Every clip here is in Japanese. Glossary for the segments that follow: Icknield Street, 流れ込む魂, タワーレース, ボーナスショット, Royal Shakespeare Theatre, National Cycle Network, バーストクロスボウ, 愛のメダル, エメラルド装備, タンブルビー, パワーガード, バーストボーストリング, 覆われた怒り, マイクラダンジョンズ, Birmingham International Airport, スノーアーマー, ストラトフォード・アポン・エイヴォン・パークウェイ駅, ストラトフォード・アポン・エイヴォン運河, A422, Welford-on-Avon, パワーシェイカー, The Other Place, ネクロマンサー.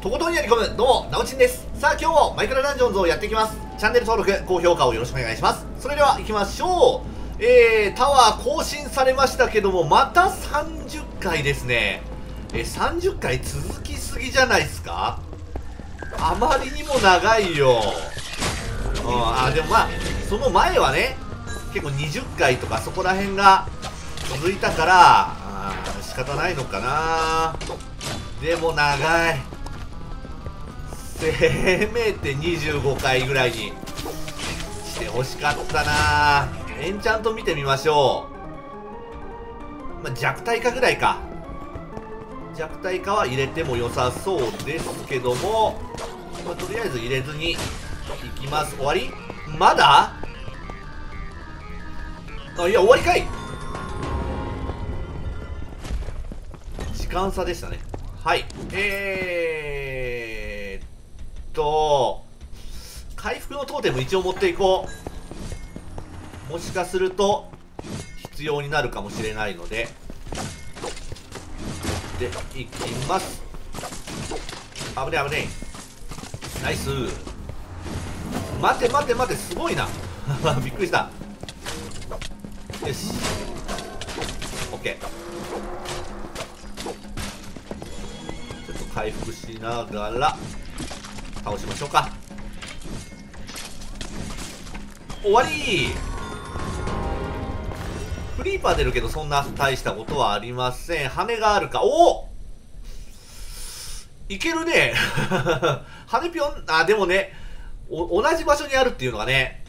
とことんやり込む、どうもなおちんです。さあ今日もマイクラダンジョンズをやっていきます。チャンネル登録、高評価をよろしくお願いします。それでは行きましょう。タワー更新されましたけども、また30回ですね。30回続きすぎじゃないですか。あまりにも長いよ。でもまあその前はね、結構20回とかそこら辺が続いたから、仕方ないのかな。でも長い。せめて25回ぐらいにしてほしかったな。エンチャント見てみましょう。まあ、弱体化ぐらいか。弱体化は入れても良さそうですけども、まあ、とりあえず入れずにいきます。終わり？まだ？あ、いや終わりかい。時間差でしたね。はい。回復のトーテム一応持っていこう。もしかすると必要になるかもしれないので。で、いきます。危ねえ危ねえ。ナイス。待て待て待て、すごいな。びっくりした。よし。オッケー。回復しながら倒しましょうか。終わり。クリーパー出るけどそんな大したことはありません。羽があるか。おお、いけるね。羽ぴょん。あ、でもね、同じ場所にあるっていうのがね、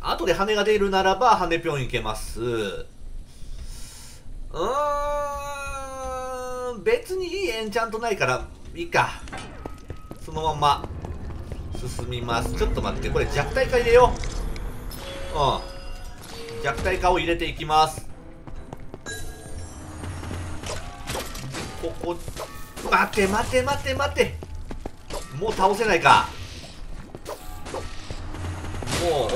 後で羽が出るならば羽ぴょんいけます。別にいいエンチャントないからいいか。そのまま進みます。ちょっと待って、これ弱体化入れよう。弱体化を入れていきます。ここ待て待て待て待て、もう倒せないか。も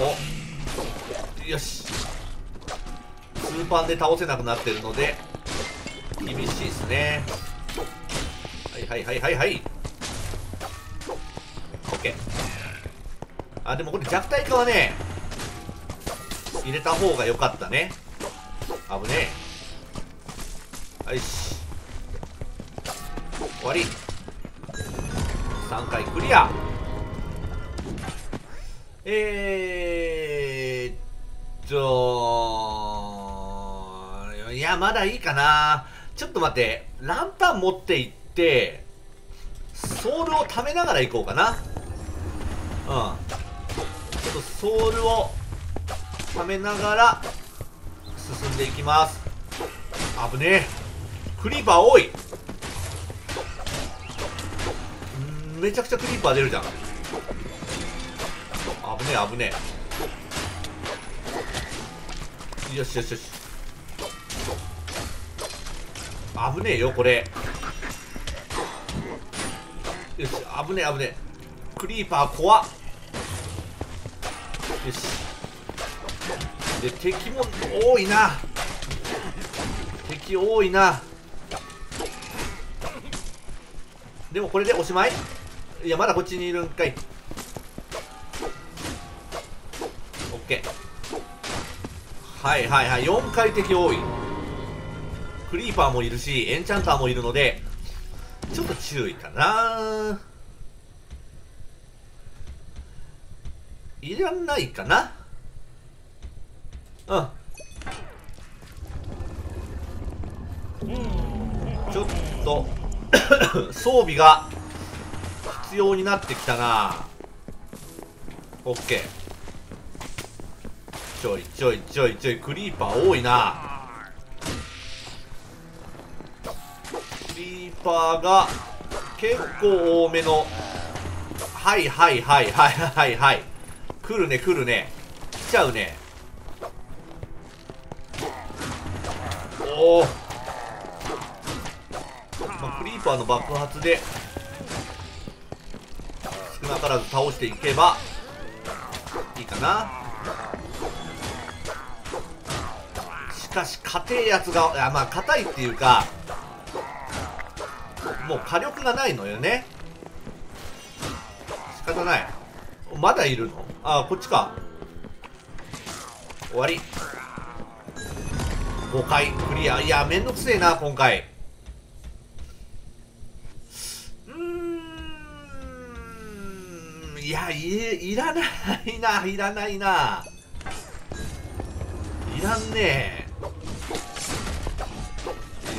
うよし、スーパーで倒せなくなってるので厳しいですね。はいはいはいはいはい。 OK。 あ、でもこれ弱体化はね入れた方が良かったね。危ねえ。よし、終わり。3回クリア。いやまだいいかな。ちょっと待って、ランタン持って行って、ソウルを貯めながら行こうかな。ちょっとソウルを貯めながら進んでいきます。危ねえ。クリーパー多い。めちゃくちゃクリーパー出るじゃん。危ねえ危ねえ。よしよしよし。危ねえよこれ。よし、危ねえ危ねえ。クリーパー怖っ。よし。で、敵も多いな。敵多いな。でもこれでおしまい？いやまだこっちにいるんかい。オッケー。はいはいはい。4回敵多い。クリーパーもいるし、エンチャンターもいるので、ちょっと注意かな。いらないかな。ちょっと、装備が必要になってきたな。オッケー。ちょいちょいちょいちょい、クリーパー多いな。クリーパーが結構多めの。はいはいはいはいはいはい。来るね来るね、来ちゃうね。おお、クリーパーの爆発で少なからず倒していけばいいかな。しかし硬いやつが、まあ硬いっていうか、もう火力がないのよね。仕方ない。まだいるの？ああ、こっちか。終わり。5回クリア。いや、めんどくせえな、今回。いや、いらないな、いらないな。いらんねえ。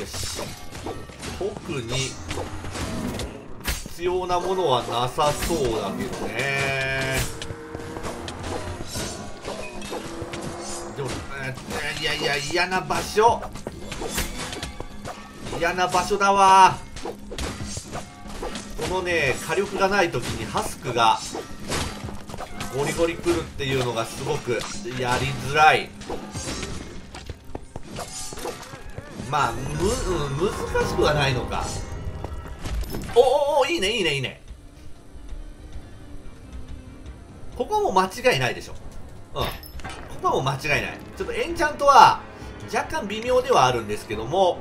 よし。特に必要なものはなさそうだけどね。でも、いやいや、嫌な場所。嫌な場所だわ。このね、火力がない時にハスクがゴリゴリ来るっていうのがすごくやりづらい。まあ難しくはないのか。おお、いいねいいねいいね。ここも間違いないでしょ。うん、ここはもう間違いない。ちょっとエンチャントは若干微妙ではあるんですけども、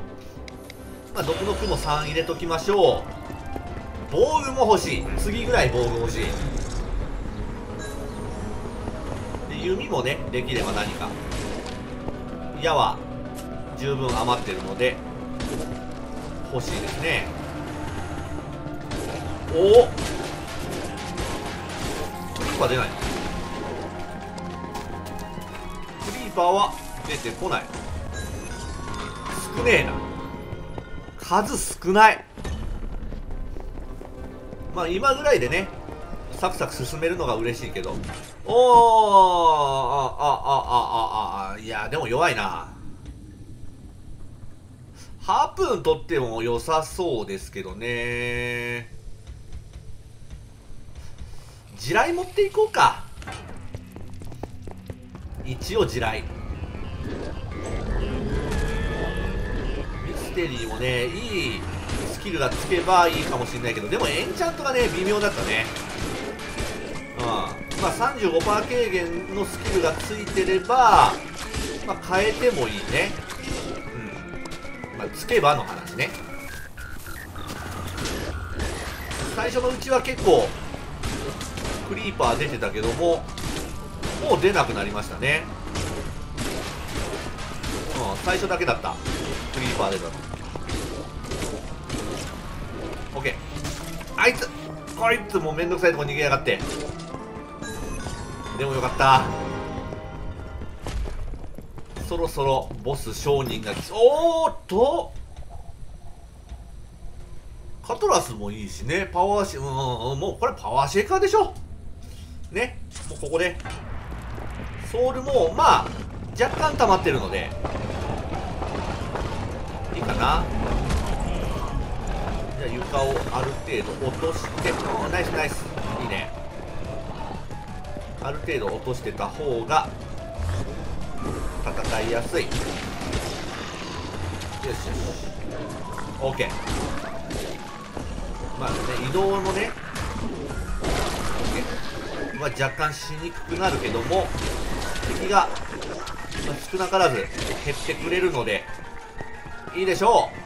まあ毒の雲3入れときましょう。防具も欲しい。次ぐらい防具欲しい。で、弓もね、できれば何か。矢は十分余ってるので、欲しいですね。おお！クリーパー出ない。クリーパーは出てこない。少ねえな。数少ない。まあ今ぐらいでね、サクサク進めるのが嬉しいけど。おお、いや、でも弱いな。ハープーン取っても良さそうですけどね。地雷持っていこうか。一応地雷。ミステリーもね、いいスキルがつけばいいかもしれないけど、でもエンチャントがね、微妙だったね。うん。まあ 35% 軽減のスキルがついてれば、まあ変えてもいいね。うん。まあつけばの話ね。最初のうちは結構、クリーパー出てたけども、もう出なくなりましたね。うん、最初だけだった。クリーパー出たの。オッケー。こいつもうめんどくさいとこ逃げやがって。でもよかった。そろそろボス商人が来そう。おーっと、カトラスもいいしね。パワーシェイカー、もうこれパワーシェイカーでしょ。ね。もうここで。ソウルも、まあ、若干溜まってるので。いいかな。じゃあ床をある程度落として、ナイスナイス、いいね。ある程度落としてた方が戦いやすい。よしよし、OK。まあね、移動もね、OK、まあ、若干しにくくなるけども、敵が少なからず減ってくれるのでいいでしょう。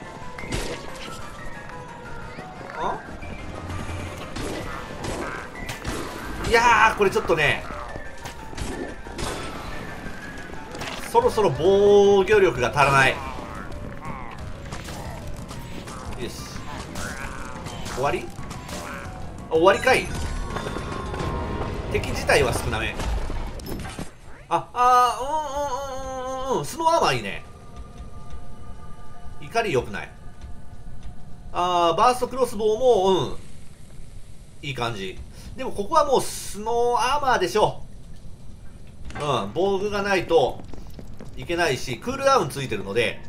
いやー、これちょっとね、そろそろ防御力が足らない。よし、終わり？終わりかい。敵自体は少なめ。スノーアーマーいいね。怒り良くない。バーストクロスボウも、うん、いい感じ。でもここはもうスノーアーマーでしょ。うん、防具がないといけないし、クールダウンついてるので、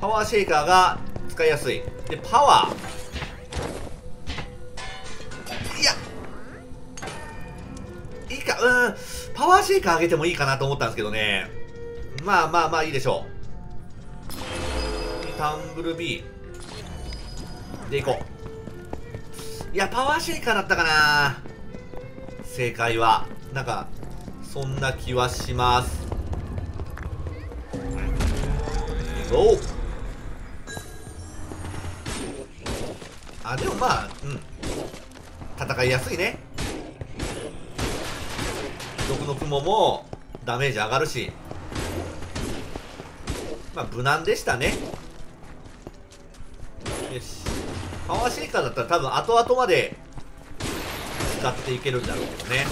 パワーシェイカーが使いやすい。で、パワー。いや、いいか、うん、パワーシェイカー上げてもいいかなと思ったんですけどね。まあまあまあいいでしょう。タンブルビー。で、行こう。いや、パワーシェイカーだったかな正解は。なんか、そんな気はします。おう。あ、でもまあ、うん、戦いやすいね。毒の雲もダメージ上がるし、まあ無難でしたね。よし、パワーシェイカーだったら多分後々まで使っていけるんだろうけどね。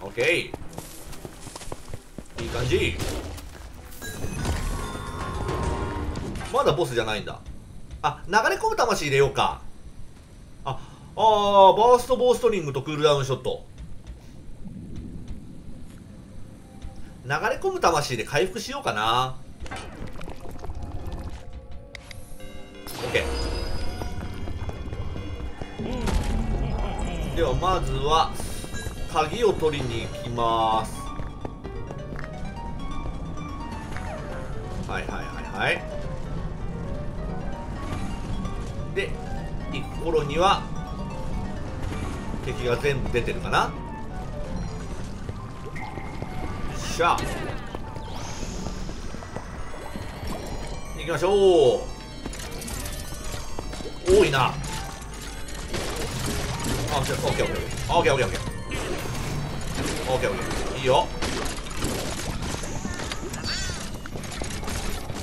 OK、 いい感じ。まだボスじゃないんだ。あ、流れ込む魂入れようか。あー、バーストボーストリングとクールダウンショット。流れ込む魂で回復しようかな。 OK。 ではまずは鍵を取りに行きます。はいはいはいはい。で行く頃には敵が全部出てるかな。よっしゃ、行きましょう。多いなあ。オッケーオッケーオッケーオッケーオッケーオッケーオッケーオッケー。いいよ。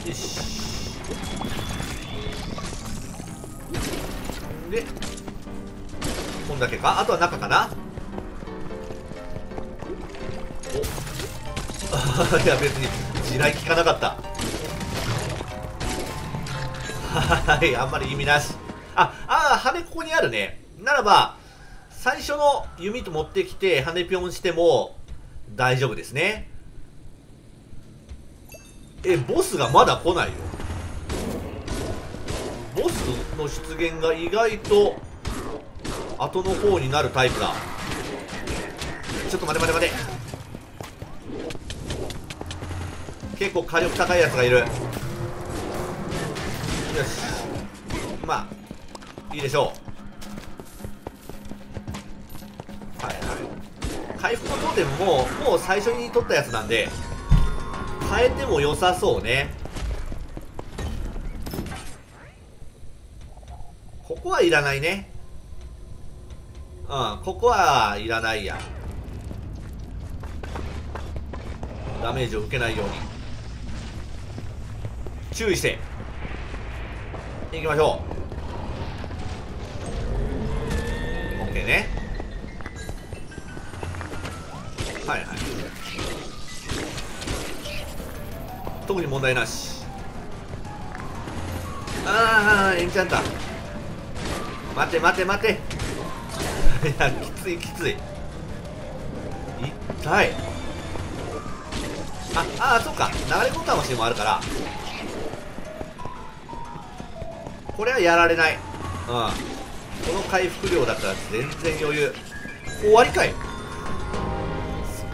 よし、でこんだけか。あとは中かな。おいや別に地雷効かなかった。はい、あんまり意味なし。ああ、羽ここにあるね。ならば、最初の弓と持ってきて、羽ぴょんしても大丈夫ですね。え、ボスがまだ来ないよ。ボスの出現が意外と後の方になるタイプだ。ちょっと待て待て待て。結構火力高いやつがいる。よし。まあ。いいでしょう。はいはい。回復のトーテムもう最初に取ったやつなんで変えても良さそうね。ここはいらないね。うん、ここはいらないや。ダメージを受けないように注意していきましょう。ね、はいはい、特に問題なし。ああ、エンチャンター。待て待て待て。いや、きついきつい。痛い。ああ、そっか、流れ込む魂もあるからこれはやられない。うん、この回復量だったら全然余裕。終わりかい。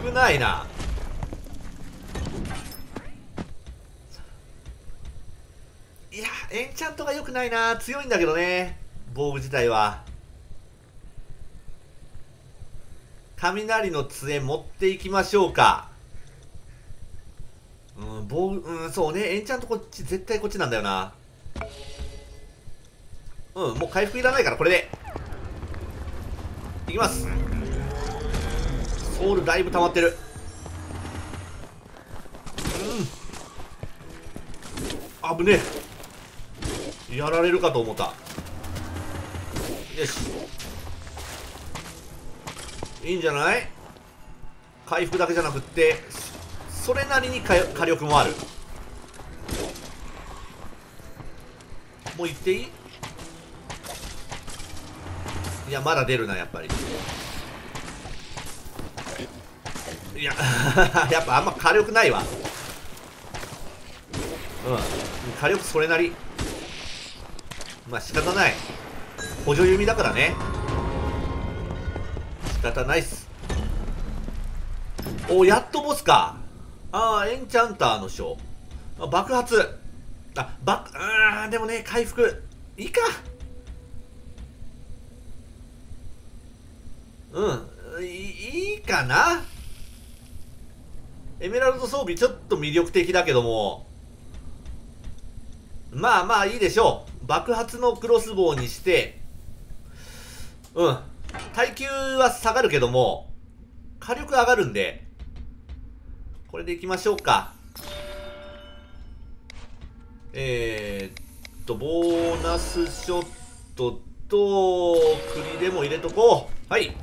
少ないな。いや、エンチャントが良くないな。強いんだけどね、防具自体は。雷の杖持っていきましょうか。うん、防具、うん、そうね、エンチャントこっち、絶対こっちなんだよな。うん、もう回復いらないからこれでいきます。ソウルだいぶ溜まってる。うん、危ねえ。やられるかと思った。よし、いいんじゃない。回復だけじゃなくってそれなりに火力もある。もう行っていい。いや、まだ出るな、やっぱり。いや、やっぱあんま火力ないわ。うん、火力それなり。まあ仕方ない。補助弓だからね。仕方ないっす。お、やっとボスか。ああ、エンチャンターの章。爆発。あ、でもね、回復。いいか。うん、いいかな。エメラルド装備ちょっと魅力的だけども、まあまあいいでしょ爆発のクロスボウにして、うん。耐久は下がるけども、火力上がるんで、これでいきましょうか。ボーナスショットと、栗でも入れとこう。はい。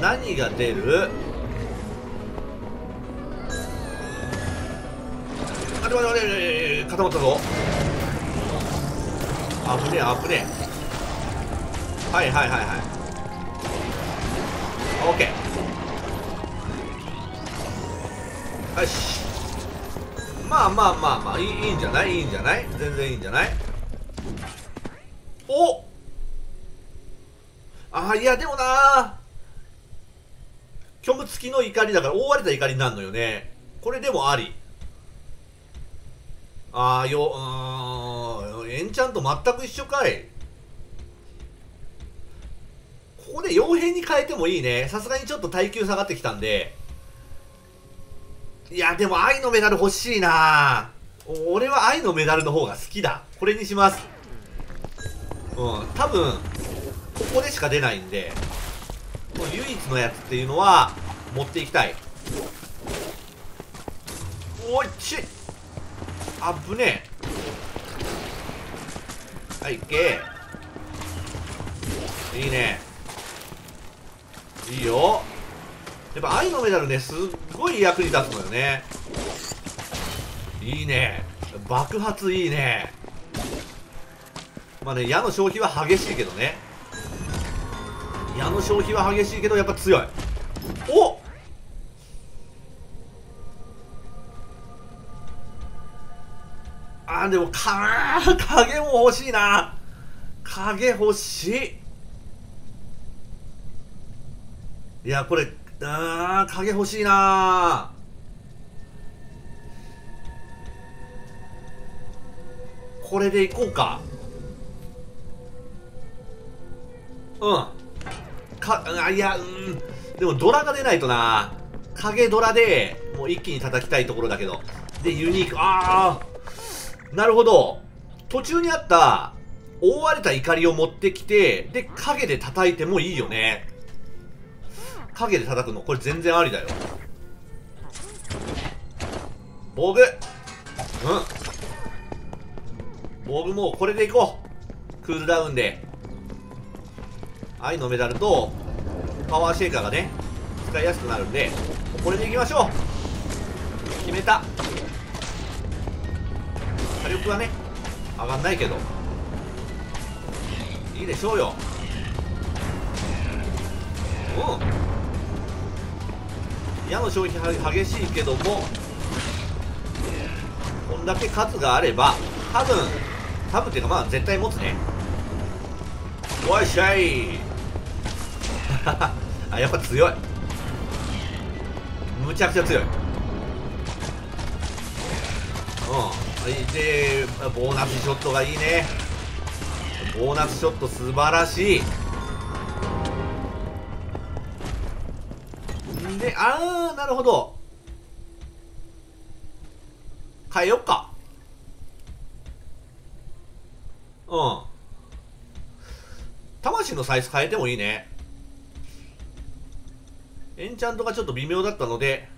何が出る？あれあれあれ、固まったぞ。危ねえ、危ねえ。はいはいはいはい。オッケー。よし。まあまあまあまあ、いいんじゃない？いいんじゃない？全然いいんじゃない？お！ああ、いやでもなー。虚無付きの怒りだから、覆われた怒りになるのよね。これでもあり。ああ、エンチャント全く一緒かい。ここで傭兵に変えてもいいね。さすがにちょっと耐久下がってきたんで。いや、でも愛のメダル欲しいな。俺は愛のメダルの方が好きだ。これにします。うん、多分、ここでしか出ないんで。唯一のやつっていうのは持っていきたい。おいちあぶねえ。はい、いけ。いいね。いいよ。やっぱ愛のメダルね、すっごい役に立つのよね。いいね。爆発いいね。まあね、矢の消費は激しいけどね。矢の消費は激しいけどやっぱ強い。おっ、あーでも影も欲しいな。影欲しい。いやこれ、あー影欲しいな。これでいこうか。うんか、あ、いや、うん。でもドラが出ないとな。影ドラで、もう一気に叩きたいところだけど。で、ユニーク、ああ、なるほど。途中にあった、覆われた怒りを持ってきて、で、影で叩いてもいいよね。影で叩くの、これ全然ありだよ。防具。うん。防具もうこれでいこう。クールダウンで。愛のメダルとパワーシェイカーがね使いやすくなるんで、これでいきましょう。決めた。火力はね上がんないけどいいでしょうよ。うん、矢の消費は激しいけども、こんだけ数があれば多分っていうか、まあ絶対持つね。よいしょい。あ、やっぱ強い。むちゃくちゃ強い。うん。で、ボーナスショットがいいね。ボーナスショット素晴らしい。んで、あー、なるほど。変えよっか。うん。魂のサイズ変えてもいいね。エンチャントがちょっと微妙だったので、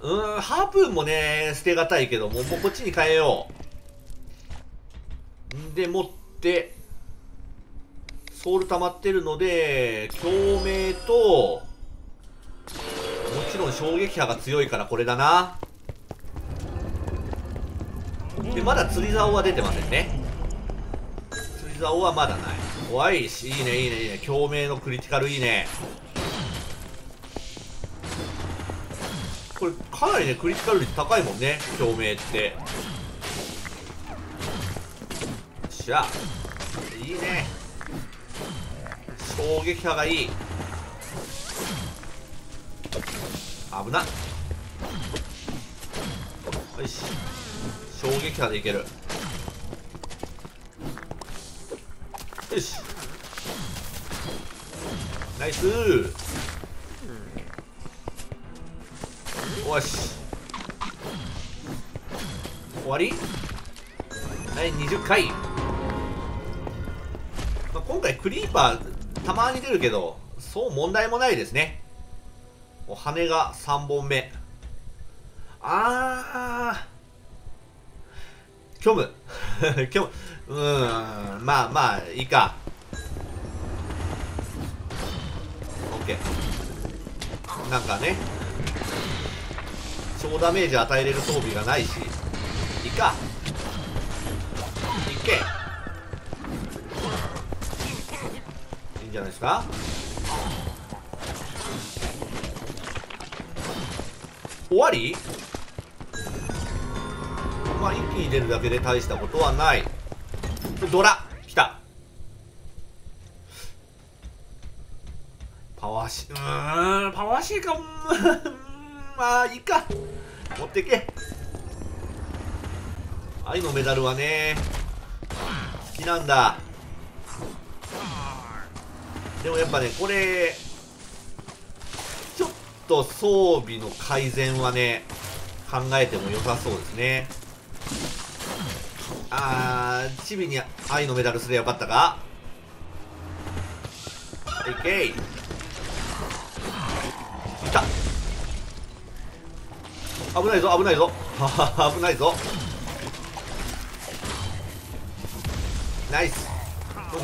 ハープーンもね、捨てがたいけども、もうこっちに変えよう。んで、持って、ソウル溜まってるので、共鳴と、もちろん衝撃波が強いからこれだな。で、まだ釣り竿は出てませんね。釣り竿はまだない。怖いし、いいね、いいね、いいね。共鳴のクリティカルいいね。これかなりねクリティカル率高いもんね、共鳴って。よっしゃ、いいね。衝撃波がいい。危な。よし、衝撃波でいける。よし、ナイス。よし終わり。はい20回。まあ、今回クリーパーたまに出るけどそう問題もないですね。お羽が3本目。あー虚無虚無、まあまあいいか。 OK、 なんかね超ダメージ与えれる装備がないしいいか。いけいいんじゃないですか。終わり。まあ一気に出るだけで大したことはない。ドラ来た。パワーシー、パワーシーか。まあいいか、持ってけ。愛のメダルはね好きなんだ。でもやっぱねこれちょっと装備の改善はね考えても良さそうですね。あーチビに愛のメダルすればよかったか。いけい。いた。危ないぞ危ないぞ危ないぞ。ナイス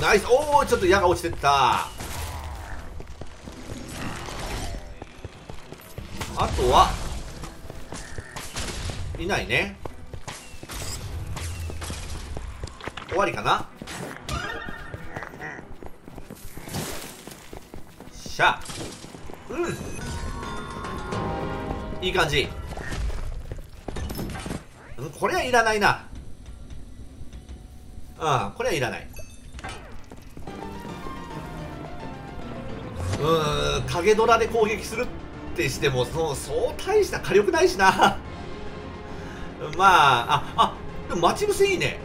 ナイス。おおちょっと矢が落ちてった。あとはいないね。終わりかな。しゃうんいい感じ。これはいらないな。うん、これはいらない。影ドラで攻撃するってしてもそう大した火力ないしなまあでも待ち伏せいいね。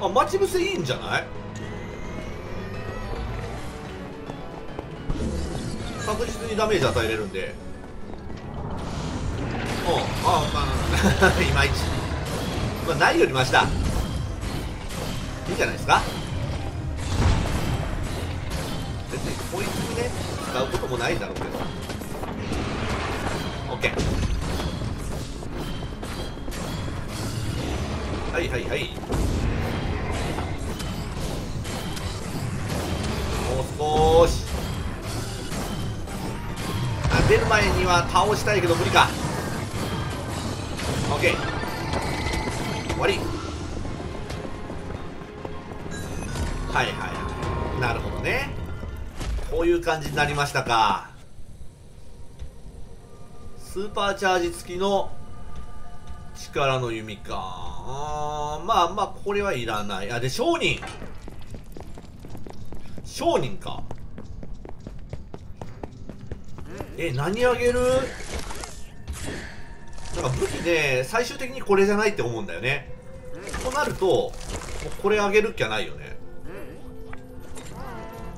あ待ち伏せいいんじゃない。確実にダメージ与えれるんで。おうまあいまいちまあないよりました。いいんじゃないですか。別にこいつにね使うこともないんだろうけど。OK。はいはいはい。もう少し。あ出る前には倒したいけど無理か。OK。終わり。はいはいはいなるほどね。こういう感じになりましたか。スーパーチャージ付きの力の弓か。まあまあこれはいらない。あで商人商人か。何あげる。なんか武器ね最終的にこれじゃないって思うんだよね。となるともうこれあげるっきゃないよね。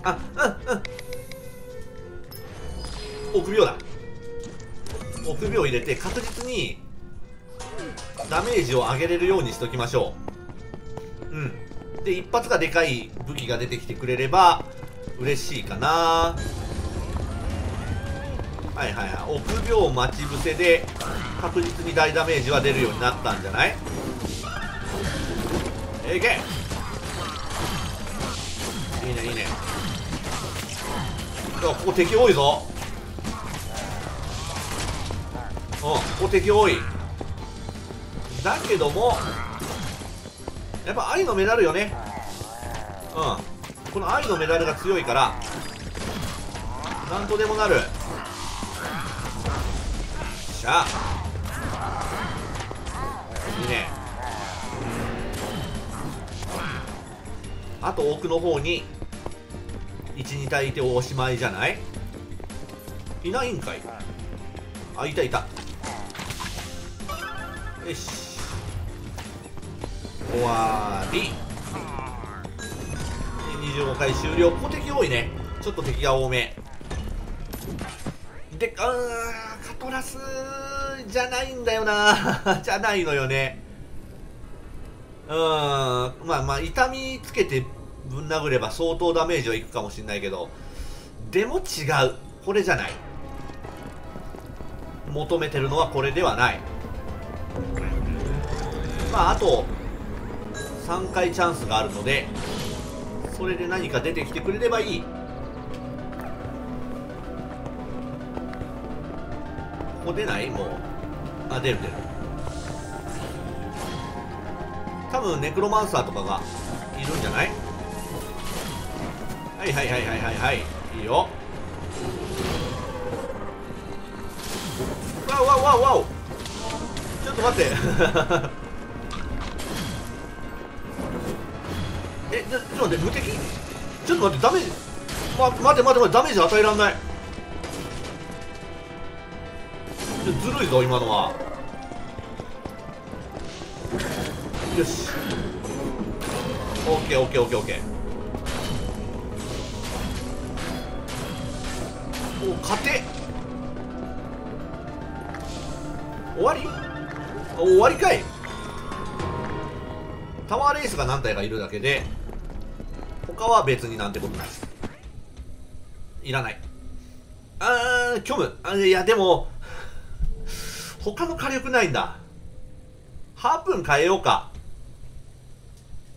あうんうん臆病だ。臆病入れて確実にダメージを上げれるようにしときましょう。うんで一発がでかい武器が出てきてくれれば嬉しいかな。はいはいはい臆病待ち伏せで確実に大ダメージは出るようになったんじゃない。いけいいねいいね。ここ敵多いぞ。ここ敵多いだけどもやっぱ愛のメダルよね。うんこの愛のメダルが強いからなんとでもなる。しゃいいね。あと奥の方に12体いておしまいじゃない。いないんかい。あいたいた。よし終わり。25回終了。ここ敵多いね。ちょっと敵が多めで。あートラスじゃないんだよなじゃないのよね。まあまあ、痛みつけてぶん殴れば相当ダメージはいくかもしれないけど、でも違う。これじゃない。求めてるのはこれではない。まあ、あと3回チャンスがあるので、それで何か出てきてくれればいい。ここ出ない？もう。あ、出る出る。多分ネクロマンサーとかがいるんじゃない？はいはいはいはいはいはい。いいよ。わおわおわおわお。ちょっと待ってえ、ちょっと待って、無敵？ちょっと待って、ダメージ、待って、ダメージ与えらんない。ずるいぞ今のは。よし、 OKOKOKOK。 お、勝て。終わり？終わりかい。タワーレースが何体かいるだけで、他は別になんてことない。いらない。あー、虚無。あ、いやでも他の火力ないんだ。ハープーン変えようか。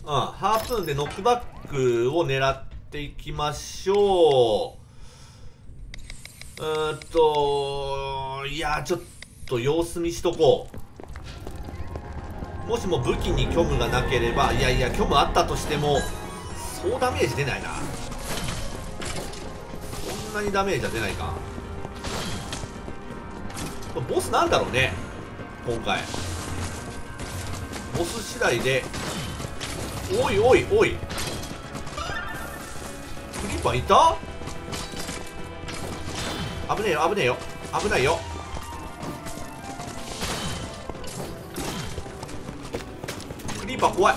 うん、ハープーンでノックバックを狙っていきましょう。いやー、ちょっと様子見しとこう。もしも武器に虚無がなければ、いやいや、虚無あったとしても、そうダメージ出ないな。そんなにダメージは出ないか。ボスなんだろうね今回。ボス次第で。おいおいおい、クリーパーいた。危ねえよ、危ねえよ、危ないよ。クリーパー怖い。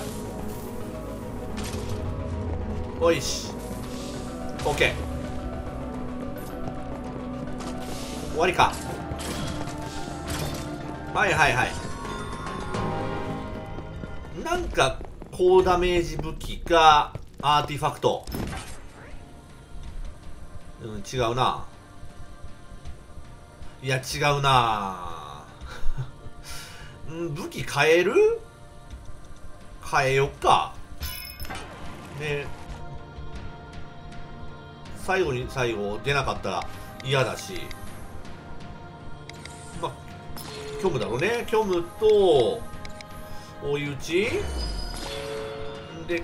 おいし、 OK。 終わりか。はいはいはい。なんか高ダメージ武器かアーティファクト。うん、違うな。いや違うな武器変える？変えよっかね。最後に最後出なかったら嫌だし、まあ虚無だろうね。虚無と追い打ちで、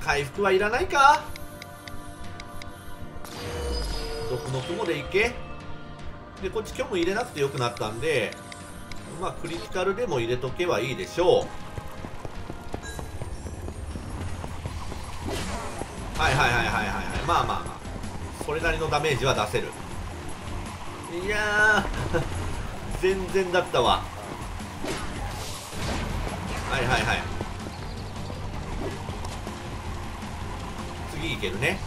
回復はいらないか。毒の雲でいけ。でこっち虚無入れなくてよくなったんで、まあクリティカルでも入れとけばいいでしょう。はいはいはいはいはいはい。まあまあまあ、それなりのダメージは出せる。いやー全然だったわ。はいはいはい。次いけるね。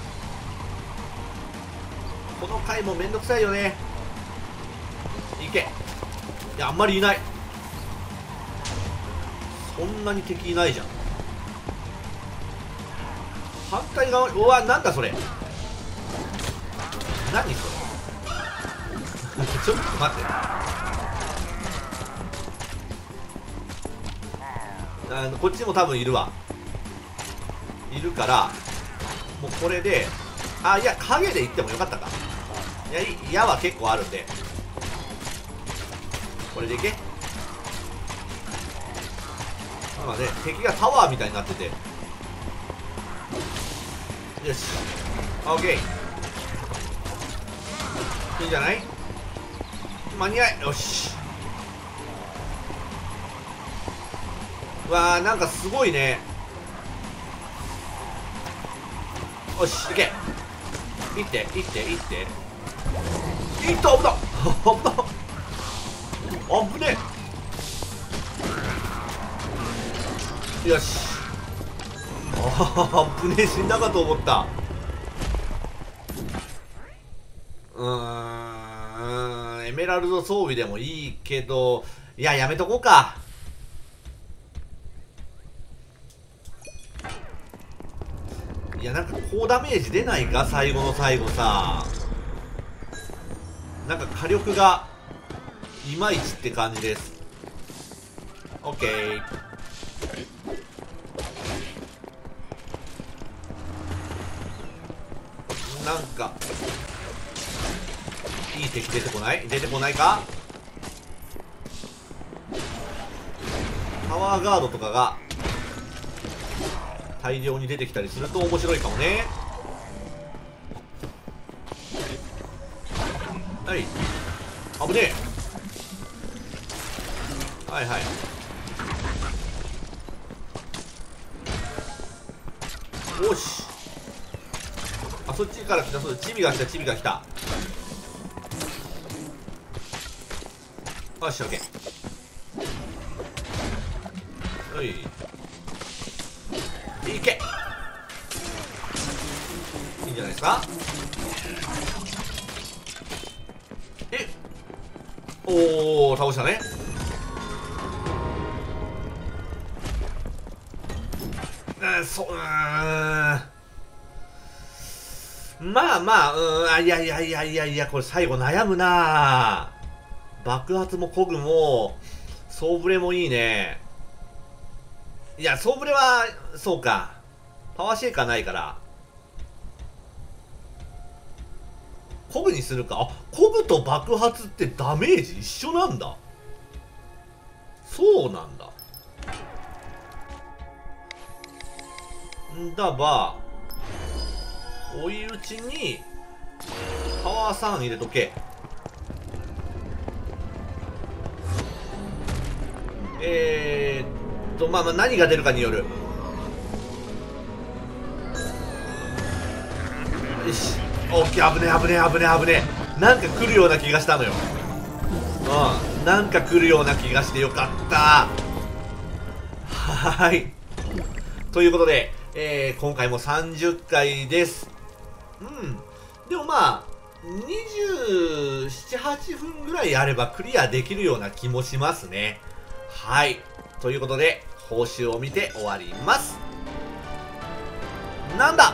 この回もめんどくさいよね。いけ。いや、あんまりいない。そんなに敵いないじゃん。反対側。うわ、なんだそれ。何それちょっと待って。こっちも多分いるわ。いるからもうこれで、あ、いや影で行ってもよかったか。いや、矢は結構あるんでこれでいけ。まあね、敵がタワーみたいになってて。よし、 OK、 いいんじゃない、間に合い。よし、わー、なんかすごいね。よし、いけ。いって、いって、いって。いった、危ない。危ねえ。よし。危ねえ、死んだかと思った。エメラルド装備でもいいけど、いや、やめとこうか。いや、なんか高ダメージ出ないか、最後の最後さ。なんか火力がいまいちって感じです。 OK。 なんかいい敵出てこない？出てこないか。パワーガードとかが大量に出てきたりすると面白いかもね。はい、危ねえ。はいはい、よし。あ、そっちから来た。そう、チビが来た、チビが来た。よし、オッケー。はい、いけ。いいんじゃないですか。え、おお、倒したね。まあまあ、いやいやいやいやいや、これ最後悩むな。爆発もコグも総ブレもいいね。いや、総ブレはそうか、パワーシェイカーないからコグにするか。あ、コグと爆発ってダメージ一緒なんだ。そうなんだ。んだば追いうちにパワー3入れとけ。まあまあ何が出るかによる。よし、オッケー。危ねえ危ねえ危ねえ危ねえ。なんか来るような気がしたのよ。うん、なんか来るような気がしてよかった。はーい、ということで、今回も30回です。うん、でもまあ27、8分ぐらいあればクリアできるような気もしますね。はい、ということで報酬を見て終わります。なんだ、